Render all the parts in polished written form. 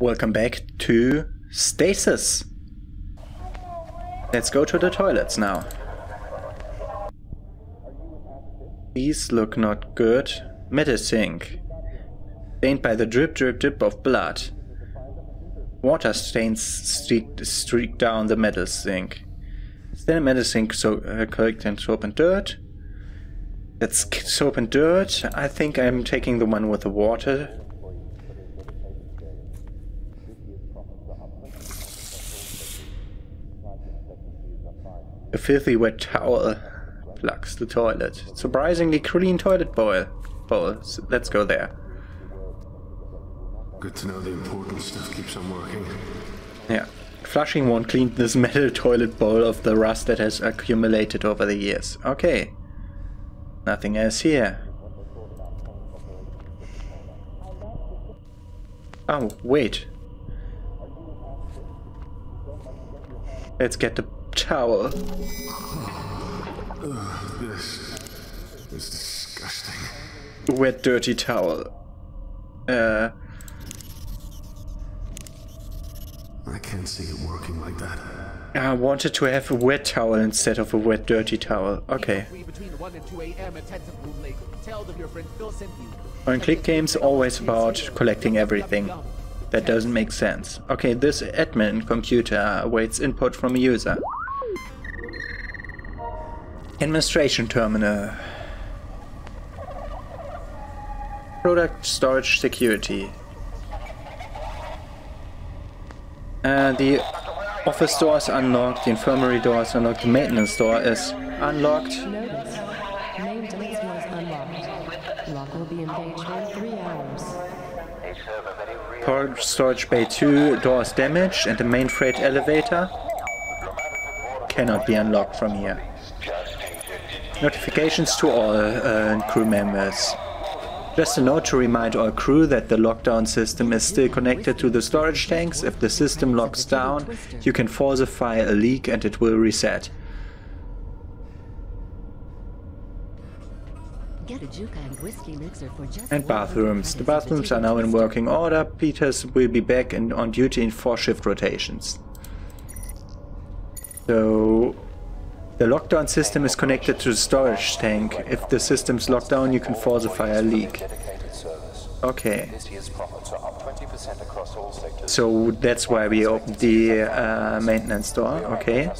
Welcome back to Stasis. Let's go to the toilets now. These look not good. Medisink. Stained by the drip of blood. Water stains streak down the medisink. Still medisink, so correct, and soap and dirt. That's soap and dirt. I think I'm taking the one with the water. A filthy wet towel plugs the toilet. Surprisingly clean toilet bowl. So let's go there. Good to know the important stuff keeps on working. Yeah. Flushing won't clean this metal toilet bowl of the rust that has accumulated over the years. Okay. Nothing else here. Oh, wait. Let's get the towel. This is disgusting. Wet, dirty towel. I can't see it working like that. I wanted to have a wet towel instead of a wet, dirty towel. Okay. On click games, always about collecting everything. That doesn't make sense. Okay, this admin computer awaits input from a user. Administration terminal. Product storage security. The office doors unlocked, the infirmary doors unlocked, the maintenance door is unlocked. Maintenance door is unlocked. Lock will be engaged in 3 hours. Port storage bay 2 doors damaged and the main freight elevator cannot be unlocked from here. Notifications to all crew members. Just a note to remind all crew that the lockdown system is still connected to the storage tanks. If the system locks down, you can falsify a leak and it will reset. And bathrooms. The bathrooms are now in working order. Peters will be back and on duty in 4 shift rotations. So... the lockdown system is connected to the storage tank. If the system's locked down, you can falsify a leak. Okay. So that's why we opened the maintenance door. Okay.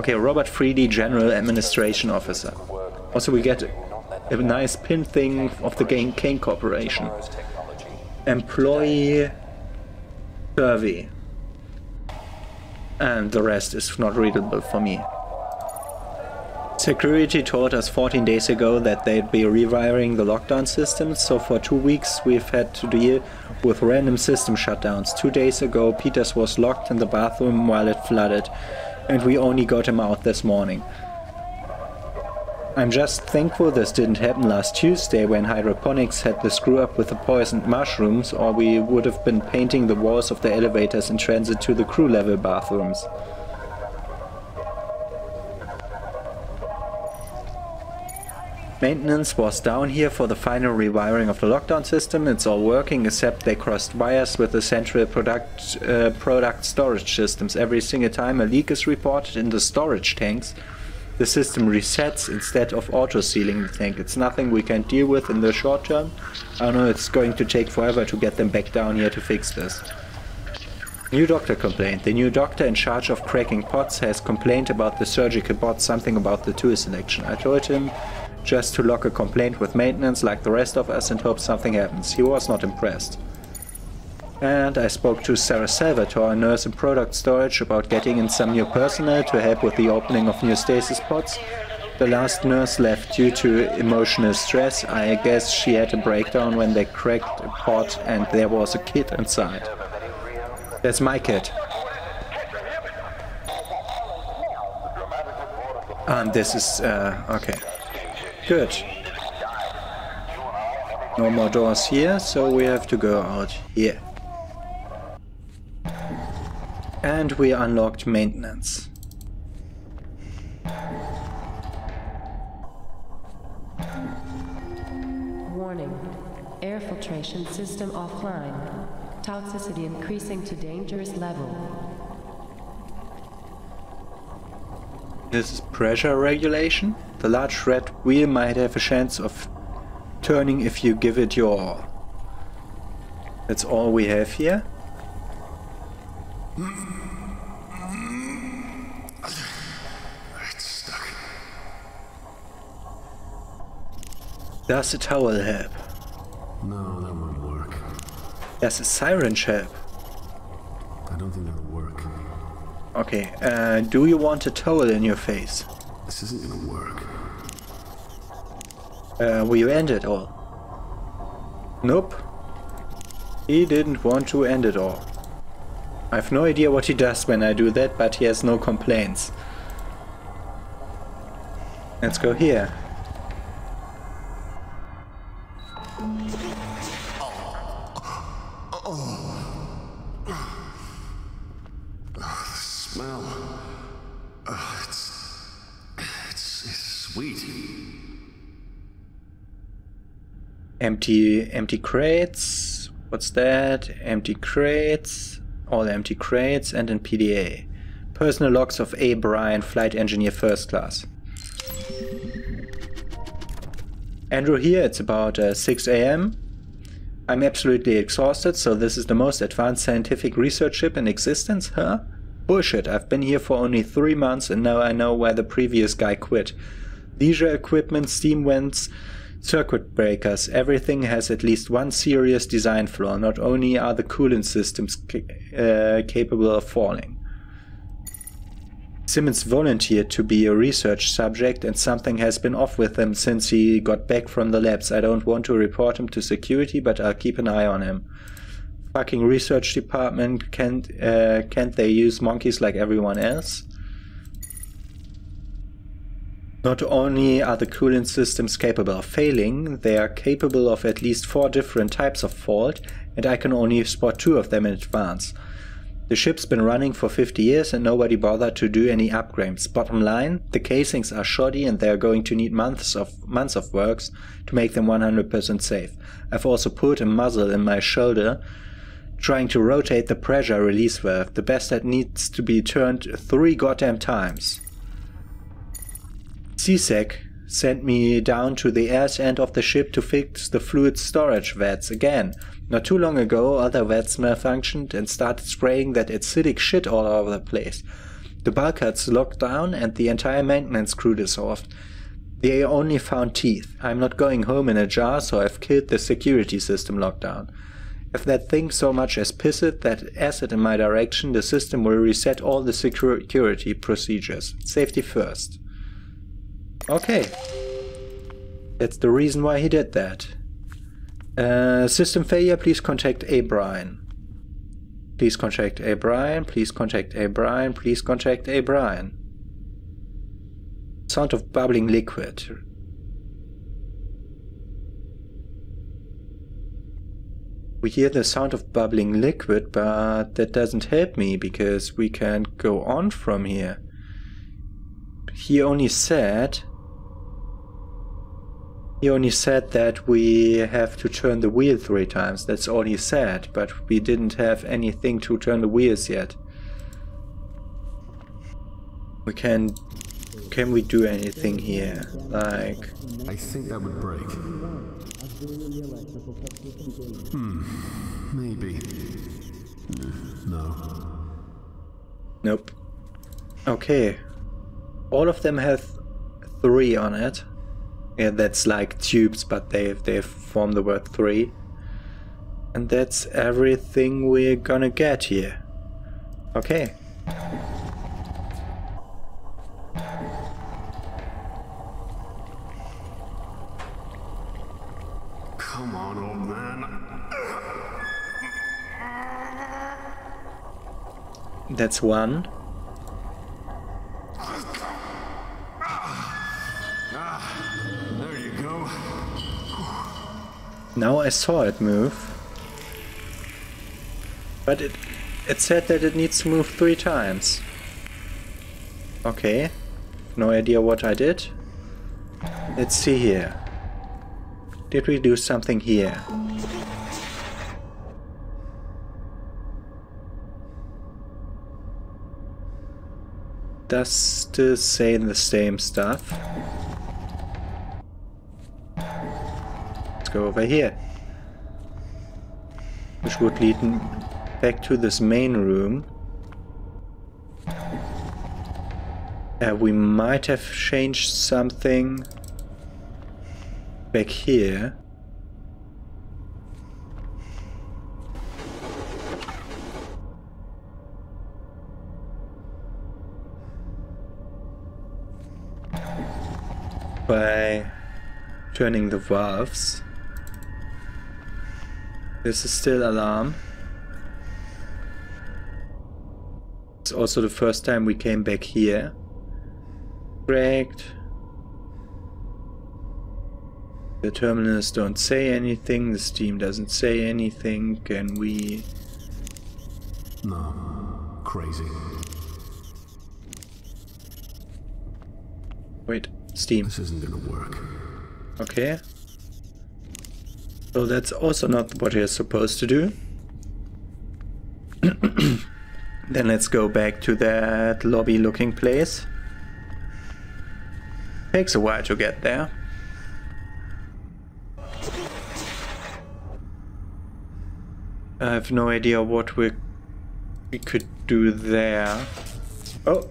Okay, Robert Friede, General Administration Officer. Also, we get a nice pin thing of the Kane Corporation. Employee survey. And the rest is not readable for me. Security told us 14 days ago that they'd be rewiring the lockdown system, so for 2 weeks we've had to deal with random system shutdowns. 2 days ago Peters was locked in the bathroom while it flooded, and we only got him out this morning. I'm just thankful this didn't happen last Tuesday when hydroponics had the screw up with the poisoned mushrooms, or we would have been painting the walls of the elevators in transit to the crew level bathrooms. Maintenance was down here for the final rewiring of the lockdown system. It's all working except they crossed wires with the central product storage systems. Every single time a leak is reported in the storage tanks, the system resets instead of auto-sealing the tank. It's nothing we can deal with in the short term. I know it's going to take forever to get them back down here to fix this. New doctor complaint. The new doctor in charge of cracking pots has complained about the surgical bot, something about the tool selection. I told him just to log a complaint with maintenance like the rest of us and hope something happens. He was not impressed. And I spoke to Sarah Selva, a nurse in product storage, about getting in some new personnel to help with the opening of new stasis pods. The last nurse left due to emotional stress. I guess she had a breakdown when they cracked a pod and there was a kid inside. That's my kid. This is... okay. Good. No more doors here, so we have to go out here. And we unlocked maintenance. Warning. Air filtration system offline. Toxicity increasing to dangerous level. This is pressure regulation. The large red wheel might have a chance of turning if you give it your all. That's all we have here. It's stuck. Does the towel help? No, that won't work. Does the siren help? I don't think that'll work. Okay, do you want a towel in your face? This isn't gonna work. Will you end it all? Nope. He didn't want to end it all. I have no idea what he does when I do that, but he has no complaints. Let's go here. Empty crates. What's that? Empty crates. All empty crates and an PDA. Personal logs of A. Brian, Flight Engineer 1st Class. Andrew here. It's about 6 a.m. I'm absolutely exhausted, so this is the most advanced scientific research ship in existence, huh? Bullshit. I've been here for only 3 months and now I know why the previous guy quit. Leisure equipment, steam vents, circuit breakers, everything has at least one serious design flaw. Not only are the coolant systems capable of falling. Simmons volunteered to be a research subject and something has been off with him since he got back from the labs. I don't want to report him to security, but I'll keep an eye on him. Fucking research department, can't they use monkeys like everyone else? Not only are the coolant systems capable of failing, they are capable of at least 4 different types of fault, and I can only spot 2 of them in advance. The ship's been running for 50 years and nobody bothered to do any upgrades. Bottom line, the casings are shoddy and they are going to need months of works to make them 100% safe. I've also put a muzzle in my shoulder trying to rotate the pressure release valve. The bastard needs to be turned 3 goddamn times. CSEC sent me down to the ass end of the ship to fix the fluid storage vats again. Not too long ago, other vats malfunctioned and started spraying that acidic shit all over the place. The bulkhead's locked down and the entire maintenance crew dissolved. They only found teeth. I'm not going home in a jar, so I've killed the security system lockdown. If that thing so much as pisses that acid in my direction, the system will reset all the security procedures. Safety first. Okay, that's the reason why he did that. System failure, please contact A. Brian. Please contact A. Brian, please contact A. Brian, please contact A. Brian. Sound of bubbling liquid. We hear the sound of bubbling liquid, but that doesn't help me because we can't go on from here. He only said that we have to turn the wheel 3 times. That's all he said, but we didn't have anything to turn the wheels yet. Can we do anything here? Like, I think that would break. Maybe. No. Nope. Okay. All of them have 3 on it. Yeah, that's like tubes, but they've formed the word 3. And that's everything we're gonna get here. Okay. Come on, old man. That's 1. Now I saw it move, but it said that it needs to move 3 times. Okay, no idea what I did. Let's see here. Did we do something here? Does still say the same stuff. Let's go over here. Which would lead back to this main room. We might have changed something back here. By turning the valves. This is still alarm. It's also the first time we came back here. Correct. The terminals don't say anything. The steam doesn't say anything. Can we? No. Crazy. Wait, steam. This isn't gonna work. Okay. So that's also not what you're supposed to do. Then let's go back to that lobby-looking place. Takes a while to get there. I have no idea what we could do there. Oh!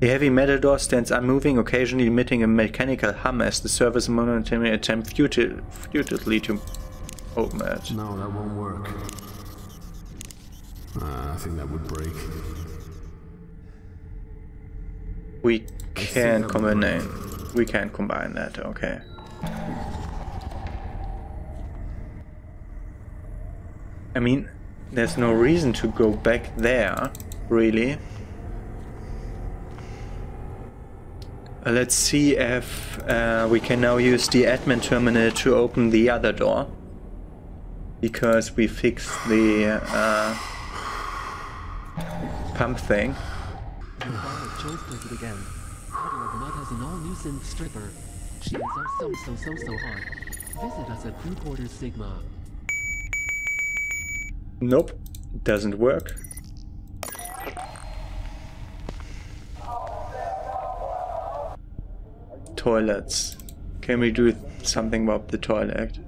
The heavy metal door stands unmoving, occasionally emitting a mechanical hum as the service momentarily attempts futilely to open it. No, that won't work. I think that would break. We can combine that. We can't combine that, okay. I mean, there's no reason to go back there, really. Let's see if we can now use the admin terminal to open the other door. Because we fixed the pump thing. Again. Mud has an all-new synth stripper. She is so hard. Visit us at 3/4 Sigma. Nope, doesn't work. Toilets. Can we do something about the toilet?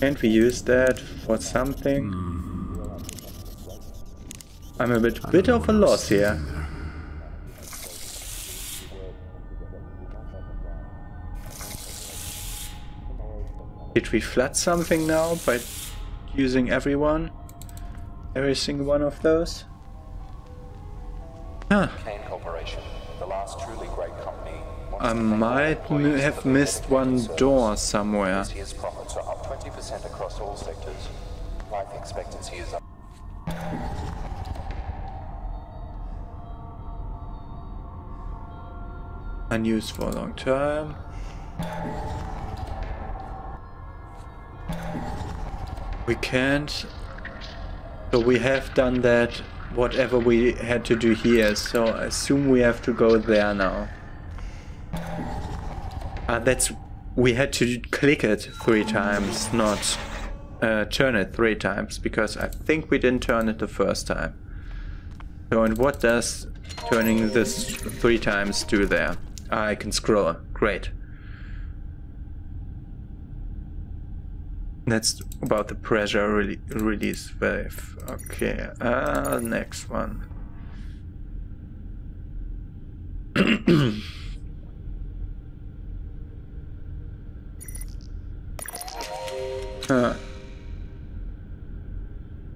Can't we use that for something? I'm a bit of a loss here. Did we flood something now by using every single one of those? Huh. Kane Corporation, the last truly great company. I might have missed one door somewhere. Across all sectors. Life expectancy is up. Unused for a long time. We can't. So we have done that, whatever we had to do here. So I assume we have to go there now. That's... We had to click it 3 times, not turn it 3 times, because I think we didn't turn it the first time. So, and what does turning this 3 times do there? I can scroll. Great. That's about the pressure release valve. Okay, next one. I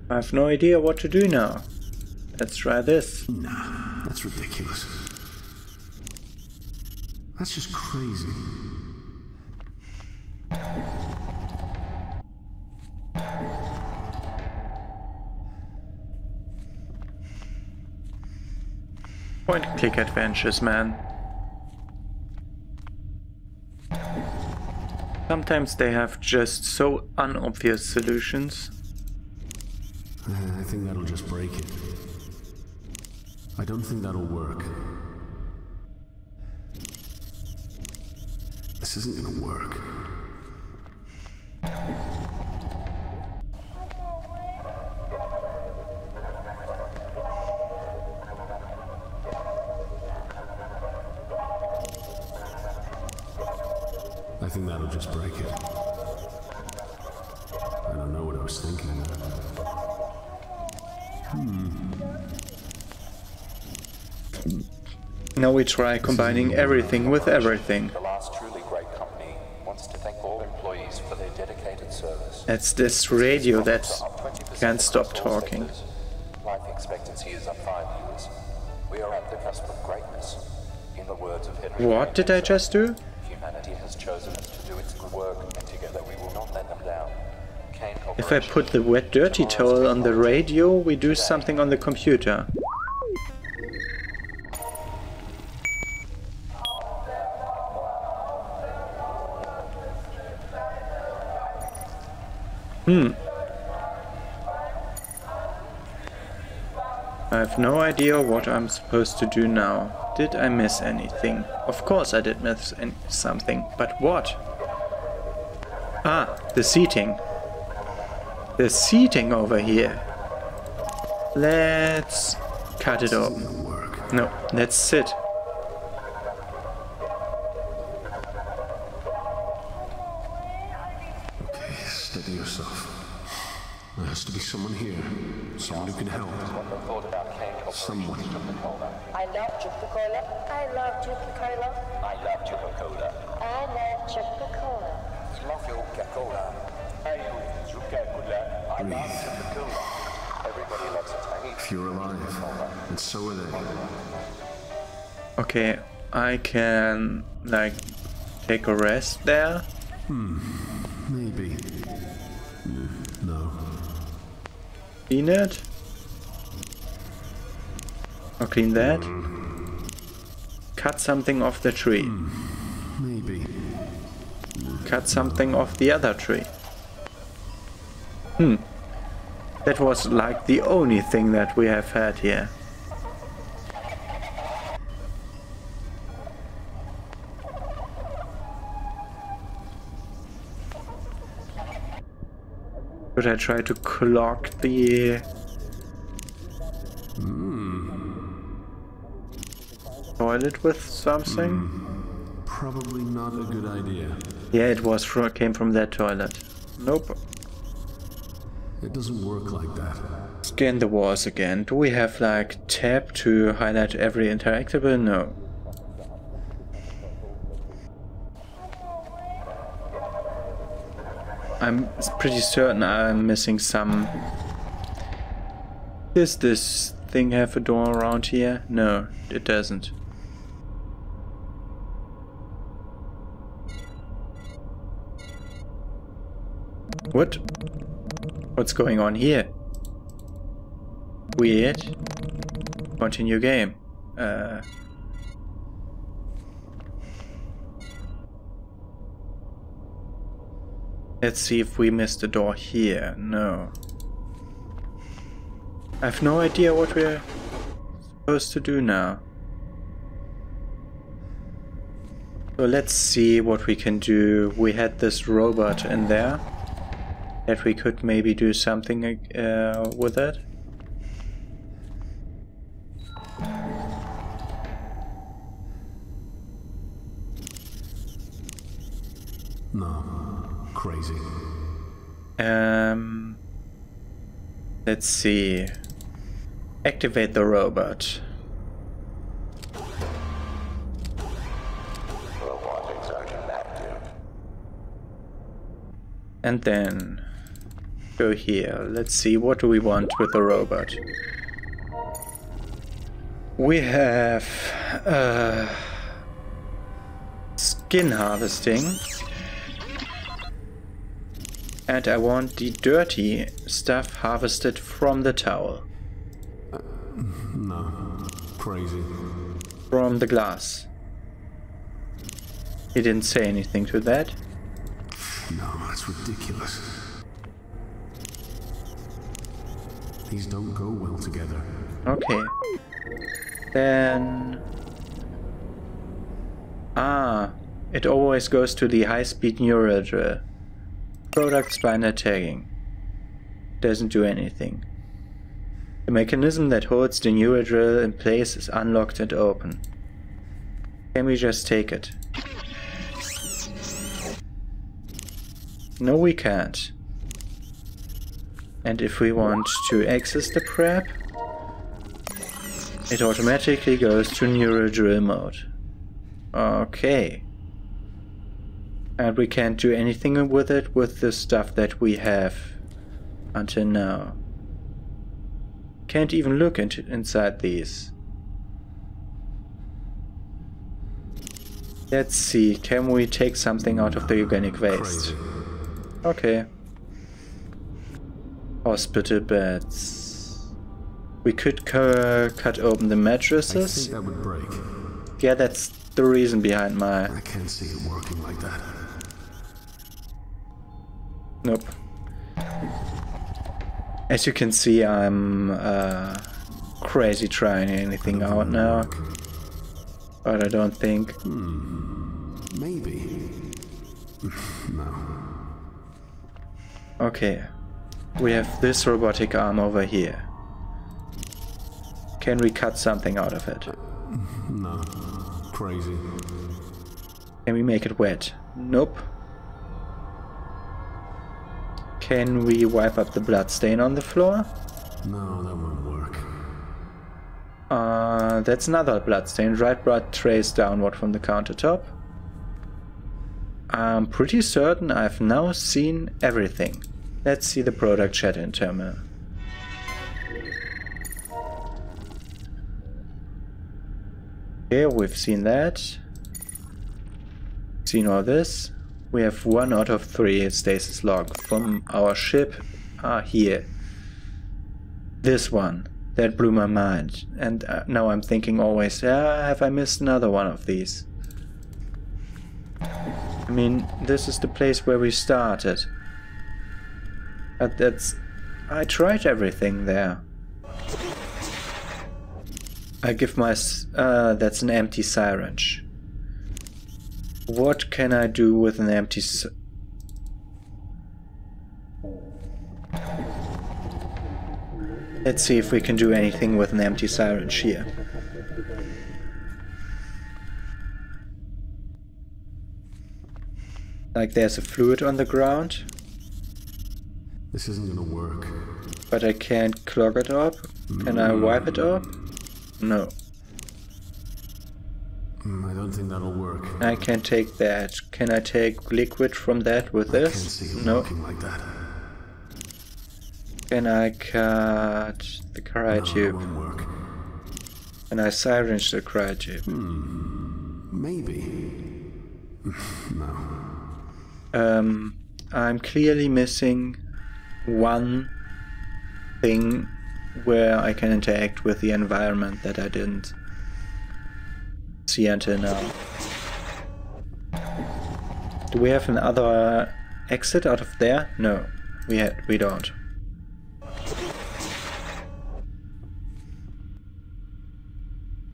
have no idea what to do now. Let's try this. Nah, that's ridiculous. That's just crazy. Point-and-click adventures, man. Sometimes they have just so unobvious solutions. I think that'll just break it. I don't think that'll work. This isn't gonna work. I think that'll just break it. I don't know what I was thinking about. Now we try combining everything with everything. The last truly great company wants to thank all employees for their dedicated service. That's this radio that can't stop talking. Life expectancy is up 5 years. We are at the cusp of greatness. In the words of Henry. What did I just do? Humanity has chosen to do its good work, and together we will not let them down. Kane Corporation. If I put the wet dirty towel on the radio, we do something on the computer. I have no idea what I'm supposed to do now. Did I miss anything? Of course I did miss something, but what? Ah, the seating. The seating over here. Let's cut it open. No, let's sit. Someone here. Someone who can help. Someone. I love Coca-Cola. I love Coca-Cola. I love Coca-Cola. I love Coca-Cola. I love Coca-Cola. I love Coca-Cola. I love Coca-Cola. Everybody loves it. If you're alive, and so are they. Okay, I can, like, take a rest there. Maybe. No. Clean it. Or clean that. Cut something off the tree. Maybe. Cut something off the other tree. That was like the only thing that we have had here. Should I try to clog the toilet with something? Probably not a good idea. Yeah, it was came from that toilet. Nope. It doesn't work like that. Scan the walls again. Do we have like tab to highlight every interactable? No. I'm pretty certain I'm missing some. Does this thing have a door around here? No, it doesn't. What? What's going on here? Weird. Continue game. Let's see if we missed a door here. No. I have no idea what we're supposed to do now. So let's see what we can do. We had this robot in there. That we could maybe do something with it. No. Crazy. Let's see. Activate the robot. Robotics are inactive. And then go here. Let's see, what do we want with the robot? We have skin harvesting. And I want the dirty stuff harvested from the towel. No. Crazy. From the glass. He didn't say anything to that. No, that's ridiculous. These don't go well together. Okay. Then... Ah, it always goes to the high-speed neural drill. Products binder tagging. Doesn't do anything. The mechanism that holds the neural drill in place is unlocked and open. Can we just take it? No, we can't. And if we want to access the prep, it automatically goes to neural drill mode. Okay. And we can't do anything with it with the stuff that we have until now. Can't even look inside these. Let's see, can we take something out of the organic waste? Okay. Hospital beds. We could cut open the mattresses. I think that would break. Yeah, that's the reason behind my... I can't see it working like that. Nope. As you can see, I'm crazy trying anything out now. But I don't think... Maybe. No. Okay. We have this robotic arm over here. Can we cut something out of it? No. Crazy. Can we make it wet? Nope. Can we wipe up the blood stain on the floor? No, that won't work. That's another blood stain. Right blood trace downward from the countertop. I'm pretty certain I've now seen everything. Let's see the product check-in terminal. Okay, we've seen that. Seen all this. We have 1 out of 3 stasis log from our ship. Ah, here. This one. That blew my mind. And now I'm thinking always, have I missed another one of these? I mean, this is the place where we started. But that's... I tried everything there. I give my... that's an empty syringe. What can I do with an empty Let's see if we can do anything with an empty syringe here. Like there's a fluid on the ground. This isn't gonna work. But I can't clog it up. Can I wipe it up? No. I don't think that'll work. I can take that. Can I take liquid from that with this? I can't see it working like that. Can I cut the cryotube? No, that won't work. Can I syringe the cryotube? Maybe. No. I'm clearly missing one thing where I can interact with the environment that I didn't see until now. Do we have another exit out of there? No, we don't.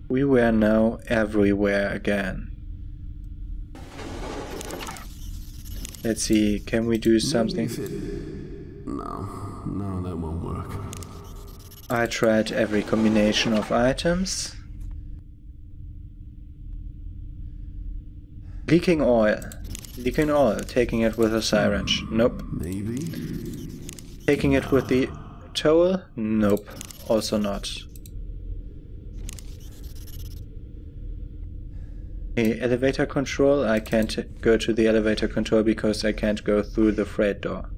We were now everywhere again. Let's see, can we do something? No, that won't work. I tried every combination of items. Leaking oil. Leaking oil. Taking it with a syringe. Nope. Maybe. Taking it with the towel? Nope. Also not. The elevator control. I can't go to the elevator control because I can't go through the freight door.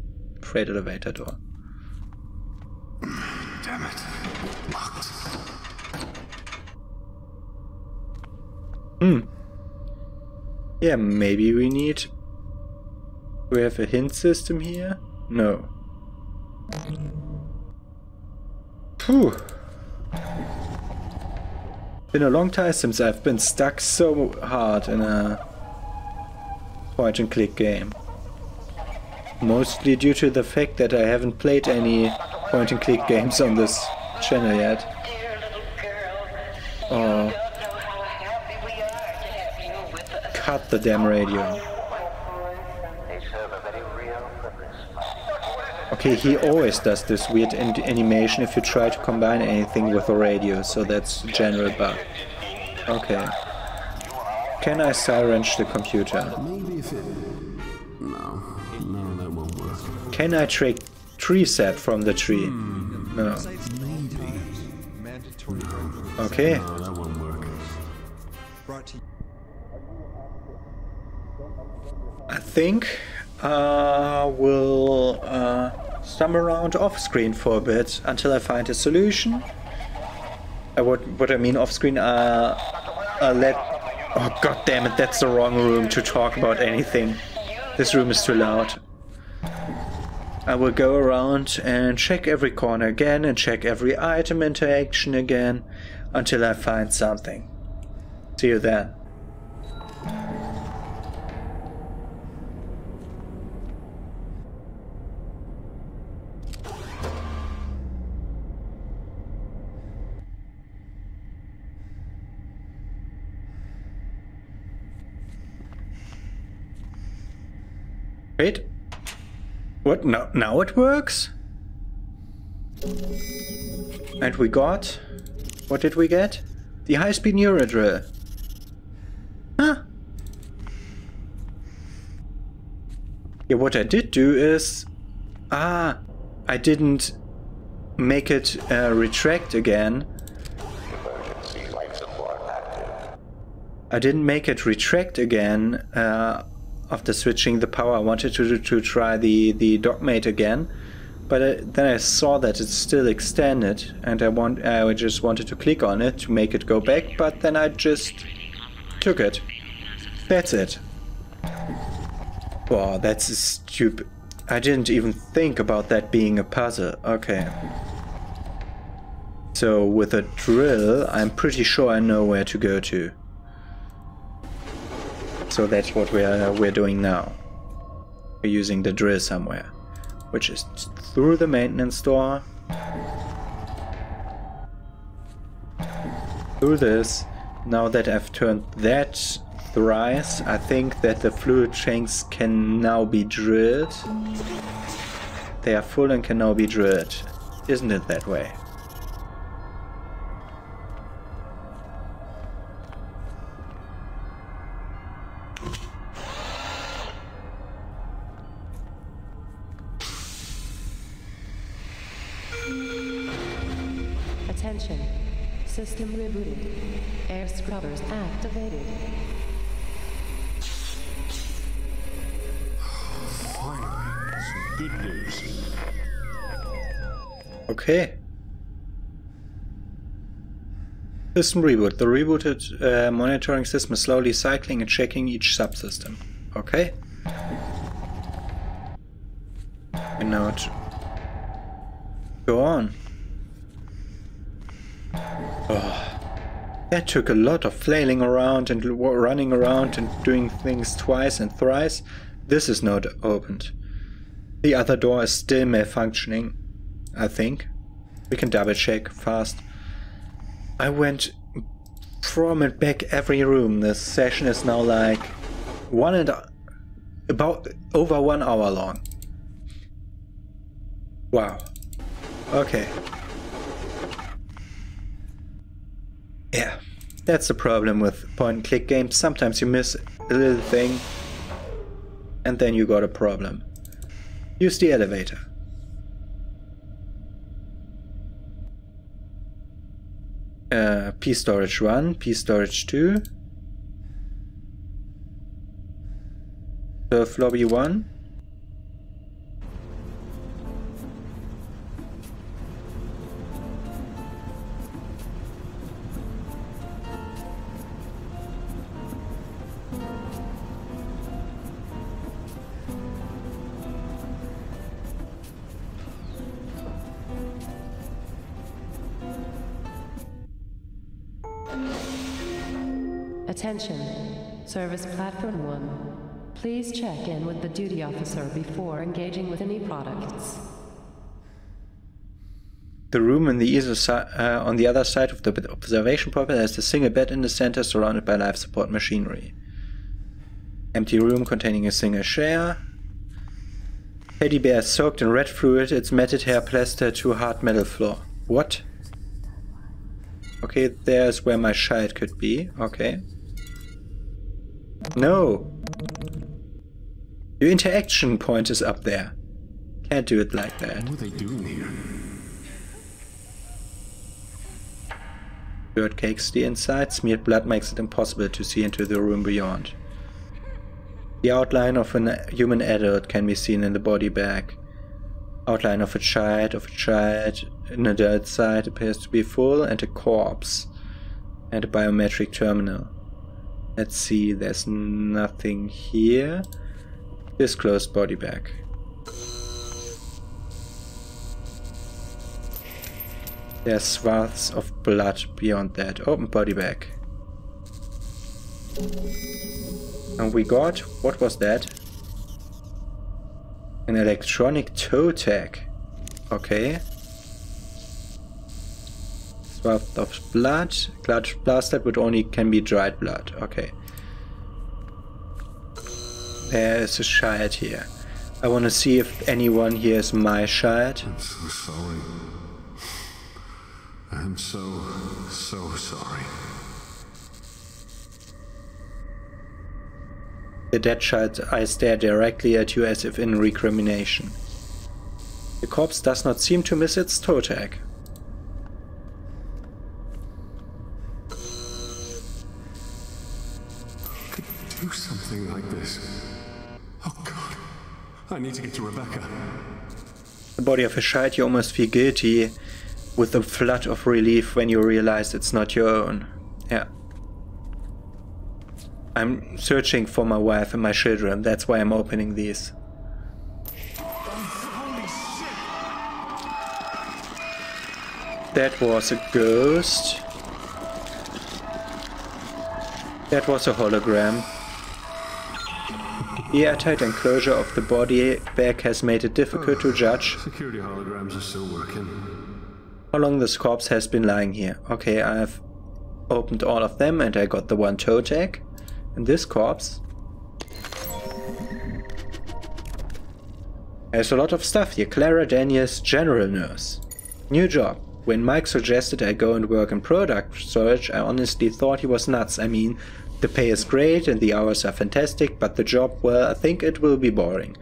Freight elevator door. Damn it. Locked. Yeah, maybe we need... Do we have a hint system here? No. Phew. Been a long time since I've been stuck so hard in a point and click game. Mostly due to the fact that I haven't played any point and click games on this channel yet. Oh. Cut the damn radio. Okay, he always does this weird animation if you try to combine anything with a radio, so that's a general bug. Okay. Can I siren the computer? No, that won't work. Can I take tree sap from the tree? No. Okay. No, that won't work. I think we'll stumble around off screen for a bit until I find a solution. What I mean off screen, oh god damn it, that's the wrong room to talk about anything. This room is too loud. I will go around and check every corner again and check every item interaction again until I find something. See you then. Wait. What? No, now it works? And we got... What did we get? The high-speed neural drill. Huh? Yeah, what I did do is... Ah, I didn't make it retract again. I didn't make it retract again. After switching the power, I wanted to try the dogmate again, but then I saw that it's still extended, and I just wanted to click on it to make it go back, but then I just took it. That's it. Wow, that's stupid. I didn't even think about that being a puzzle. Okay. So with a drill, I'm pretty sure I know where to go to. So that's what we're doing now. We're using the drill somewhere, which is through the maintenance door, through this. Now that I've turned that thrice, I think that the fluid tanks can now be drilled. They are full and can now be drilled. Isn't it that way? System rebooted. Air scrubbers activated. Finally, some good news. Okay. System reboot. The rebooted monitoring system is slowly cycling and checking each subsystem. Okay. And now it... Go on. Oh, that took a lot of flailing around and running around and doing things twice and thrice. This is not opened. The other door is still malfunctioning, I think. We can double check fast. I went from and back every room. This session is now like over 1 hour long. Wow. Okay. Yeah, that's the problem with point-and-click games. Sometimes you miss a little thing and then you got a problem. Use the elevator. P storage 1, P storage 2. Surf lobby 1. Attention, Service Platform 1. Please check in with the duty officer before engaging with any products. The room on the other side of the observation pulpit has a single bed in the center surrounded by life support machinery. Empty room containing a single chair. Teddy bear soaked in red fluid, its matted hair plastered to hard metal floor. What? Okay, there's where my child could be. Okay. No! Your interaction point is up there. Can't do it like that. What are they doing here? Bird cakes the inside, smeared blood makes it impossible to see into the room beyond. The outline of a human adult can be seen in the body bag. Outline of a child, an adult side appears to be full, and a corpse, and a biometric terminal. Let's see, there's nothing here. Disclosed body bag. There's swaths of blood beyond that. Open body bag. And we got, what was that? An electronic toe tag. Okay. Swath of blood. Blood plastered but only can be dried blood. Okay. There is a child here. I want to see if anyone here is my child. I'm so sorry. I'm so sorry. The dead child eyes stare directly at you as if in recrimination. The corpse does not seem to miss its toe tag. I could do something like this. Oh God, I need to get to Rebecca. The body of a child, you almost feel guilty with a flood of relief when you realize it's not your own. Yeah. I'm searching for my wife and my children. That's why I'm opening these. Holy shit. That was a ghost. That was a hologram. The airtight enclosure of the body bag has made it difficult to judge. Security holograms are still working. How long this corpse has been lying here. Okay, I've opened all of them and I got the one toe tag. And this corpse. There's a lot of stuff here. Clara Daniels, general nurse. New job. When Mike suggested I go and work in product storage, I honestly thought he was nuts. I mean, the pay is great and the hours are fantastic, but the job, well, I think it will be boring.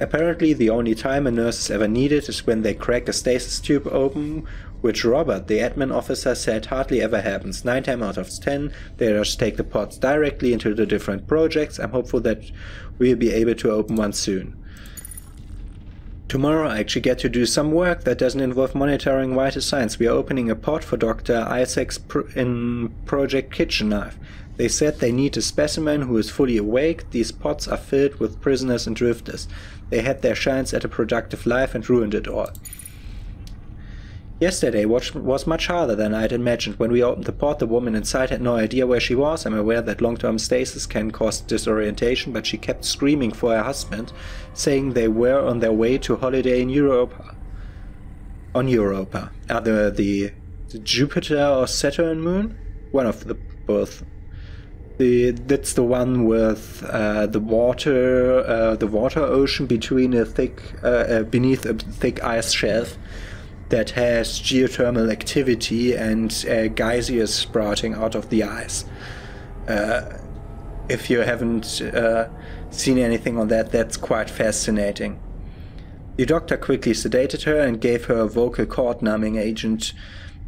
Apparently, the only time a nurse is ever needed is when they crack a stasis tube open, which Robert, the admin officer, said hardly ever happens. 9 times out of 10, they just take the pods directly into the different projects. I'm hopeful that we'll be able to open one soon. Tomorrow I actually get to do some work that doesn't involve monitoring vital signs. We are opening a pod for Dr. Isaacs in Project Kitchen Knife. They said they need a specimen who is fully awake. These pods are filled with prisoners and drifters. They had their chance at a productive life and ruined it all. Yesterday was much harder than I had imagined. When we opened the pod, the woman inside had no idea where she was. I'm aware that long-term stasis can cause disorientation, but she kept screaming for her husband, saying they were on their way to holiday in Europa. On Europa. Either the Jupiter or Saturn moon? One of the both. That's the one with the water ocean between a thick beneath a thick ice shelf that has geothermal activity and geysers sprouting out of the ice. If you haven't seen anything on that, that's quite fascinating. The doctor quickly sedated her and gave her a vocal cord numbing agent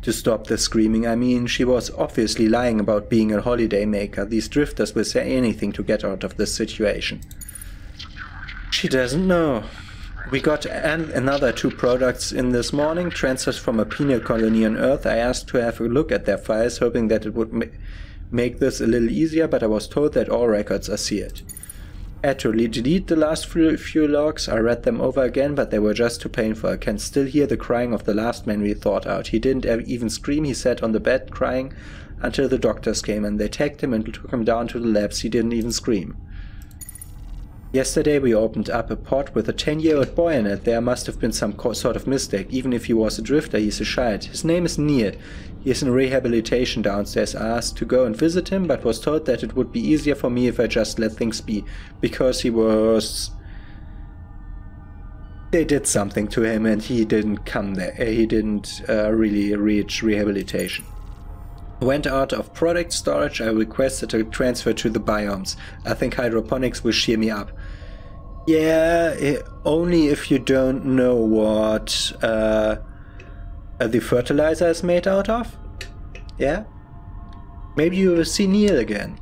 to stop the screaming. I mean, she was obviously lying about being a holidaymaker. These drifters will say anything to get out of this situation. She doesn't know. We got another 2 products in this morning, transfers from a penal colony on Earth. I asked to have a look at their files, hoping that it would make this a little easier, but I was told that all records are sealed. I had to delete the last few logs. I read them over again, but they were just too painful. I can still hear the crying of the last man we thought out. He didn't even scream. He sat on the bed crying until the doctors came and they tagged him and took him down to the labs. He didn't even scream. Yesterday we opened up a pod with a 10-year-old boy in it. There must have been some sort of mistake. Even if he was a drifter, he's a child. His name is Nied. He is in rehabilitation downstairs. I asked to go and visit him, but was told that it would be easier for me if I just let things be, because he was... They did something to him and he didn't come there. He didn't really reach rehabilitation. Went out of product storage. I requested a transfer to the biomes. I think hydroponics will cheer me up. Yeah, only if you don't know what the fertilizer is made out of. Yeah, maybe you will see Neil again.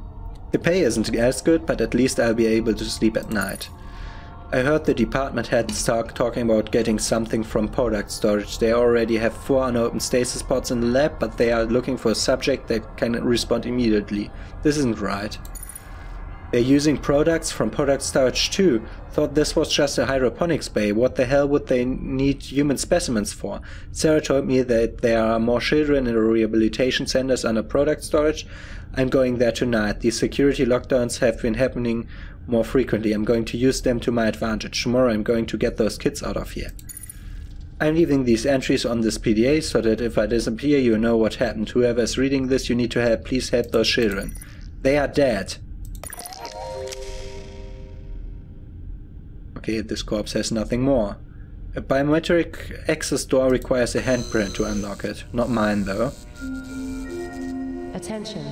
The pay isn't as good, but at least I'll be able to sleep at night. I heard the department heads talking about getting something from product storage. They already have 4 unopened stasis pods in the lab, but they are looking for a subject that can respond immediately. This isn't right. They're using products from product storage too. Thought this was just a hydroponics bay. What the hell would they need human specimens for? Sarah told me that there are more children in rehabilitation centers under product storage. I'm going there tonight. These security lockdowns have been happening more frequently. I'm going to use them to my advantage. Tomorrow I'm going to get those kids out of here. I'm leaving these entries on this PDA so that if I disappear, you know what happened. Whoever is reading this, you need to help. Please help those children. They are dead. Okay, this corpse has nothing more. A biometric access door requires a handprint to unlock it. Not mine, though. Attention.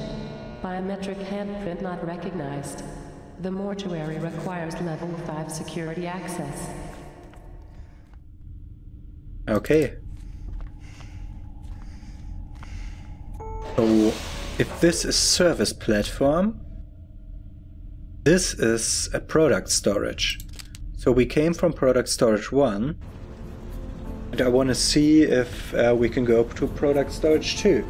Biometric handprint not recognized. The mortuary requires level 5 security access. Okay. So, if this is service platform, this is a product storage. So we came from product storage 1, and I want to see if we can go to product storage 2.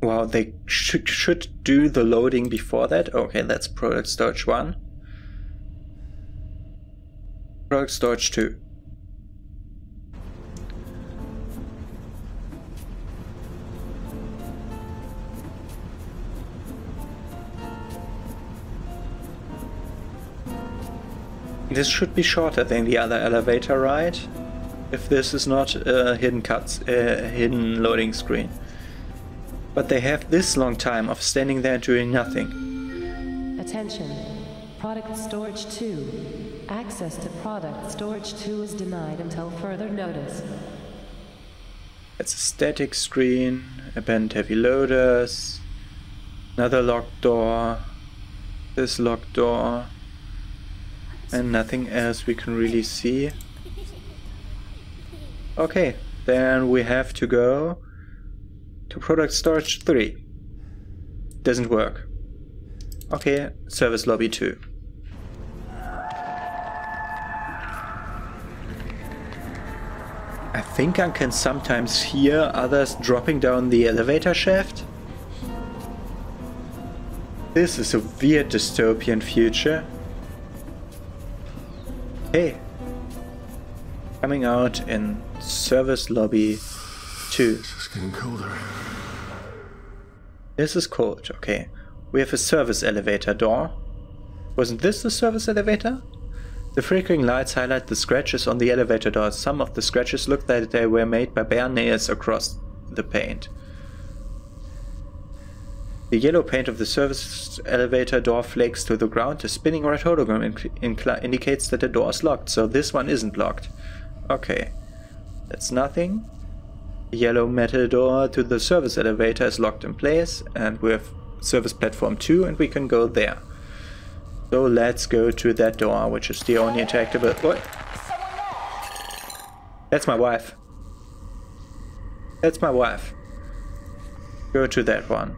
Wow, they should do the loading before that. Okay, that's product storage 1. Product storage 2. This should be shorter than the other elevator ride, if this is not a hidden loading screen. But they have this long time of standing there doing nothing. Attention. Product storage 2. Access to product storage 2 is denied until further notice. It's a static screen, abandoned heavy loaders, another locked door, this locked door, and nothing else we can really see. Okay, then we have to go to product storage 3. Doesn't work. Okay, service lobby 2. I think I can sometimes hear others dropping down the elevator shaft. This is a weird dystopian future. Hey, coming out in service lobby 2. This is getting colder. This is cold, okay. We have a service elevator door. Wasn't this the service elevator? The flickering lights highlight the scratches on the elevator door. Some of the scratches look like they were made by bare nails across the paint. The yellow paint of the service elevator door flakes to the ground. The spinning red hologram indicates that the door is locked, so this one isn't locked. Okay, that's nothing. The yellow metal door to the service elevator is locked in place, and we have service platform 2 and we can go there. So let's go to that door, which is the only interactable... What? That's my wife. That's my wife. Go to that one.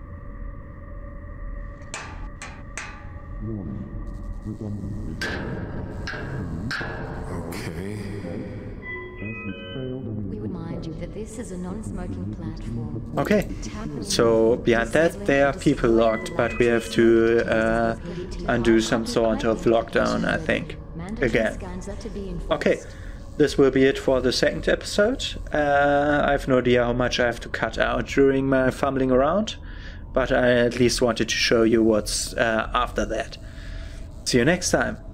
Okay. We remind you that this is a non-smoking platform. Okay, so behind that there are people locked, but we have to undo some sort of lockdown, I think, again. Okay, this will be it for the second episode. I have no idea how much I have to cut out during my fumbling around, but I at least wanted to show you what's after that. See you next time.